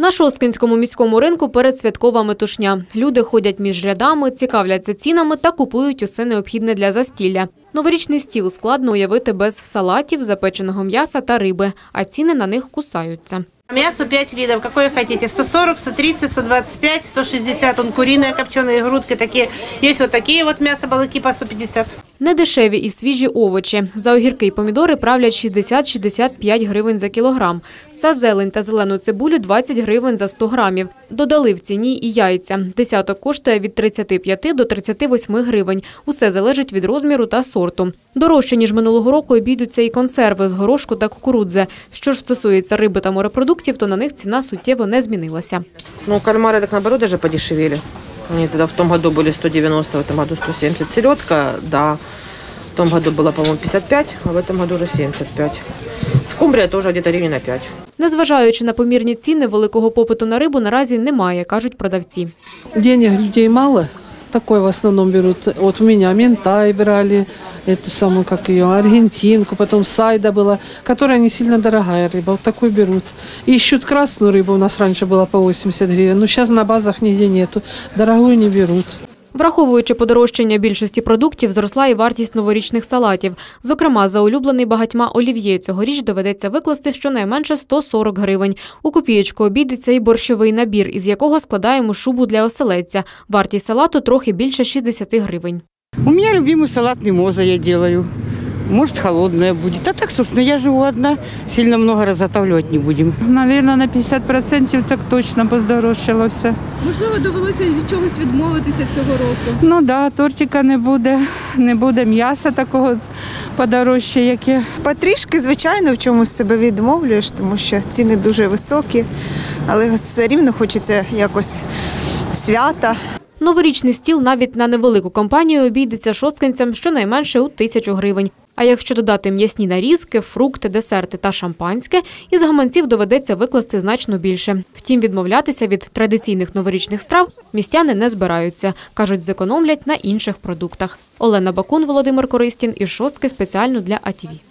На Шосткинському міському ринку передсвяткова метушня. Люди ходять між рядами, цікавляться цінами та купують усе необхідне для застілля. Новорічний стіл складно уявити без салатів, запеченого м'яса та риби, а ціни на них кусаються. Мясо 5 видов, какое хотите, 140, 130, 125, 160, он куриная, копченые грудки, такие, есть вот такие вот мясо, балыки по 150. Недешеві і свіжі овочі. За огірки й помідори правлять 60-65 гривень за кілограм. За зелень та зелену цибулю – 20 гривень за 100 грамів. Додали в ціні і яйця. Десяток коштує від 35 до 38 гривень. Усе залежить від розміру та сорту. Дорожче, ніж минулого року, обійдуться і консерви з горошку та кукурудзи. Що ж стосується риби та морепродуктів, то на них ціна суттєво не змінилася. Ну, кальмари, так наоборот, навіть подешевіли. Они тогда в том году были 190, в этом году 170. Селедка, да, в том году была, по-моему, 55, а в этом году уже 75. Скумбрия тоже где-то гривен на 5. Незважаючи на помірні ціни, великого попиту на рибу наразі немає, кажуть продавці. Денег людей мало, такое в основном берут. Вот у меня ментай брали, эту самую, как ее, аргентинку, потом сайда была, которая не сильно дорогая рыба, вот такую берут. Ищут красную рыбу, у нас раньше была по 80 гривен, но сейчас на базах нигде нету, дорогую не берут. Враховуючи подорожчання більшості продуктів, зросла і вартість новорічних салатів. Зокрема, за улюблений багатьма олів'є цьогоріч доведеться викласти щонайменше 140 гривень. У копієчку обійдеться і борщовий набір, із якого складаємо шубу для оселедця. Вартість салату трохи більше 60 гривень. У меня любимый салат «Мимоза» я делаю. Может, холодная будет. А так, собственно, я живу одна. Сильно много разготавливать не будем. Наверное, на 50% так точно поздорожчало все. Можливо, довелося від чогось відмовитися цього року? Ну да, тортика не буде, не буде м'яса такого подорожче, яке. Потрішки, звичайно, в чомусь себе відмовлюєш, тому що ціни дуже високі, але все рівно хочеться якось свята. Новорічний стіл навіть на невелику компанію обійдеться шосткинцям щонайменше у 1000 гривень. А якщо додати м'ясні нарізки, фрукти, десерти та шампанське, із гаманців доведеться викласти значно більше. Втім, відмовлятися від традиційних новорічних страв містяни не збираються. Кажуть, зекономлять на інших продуктах. Олена Бакун, Володимир Користін із Шостки спеціально для АТВ.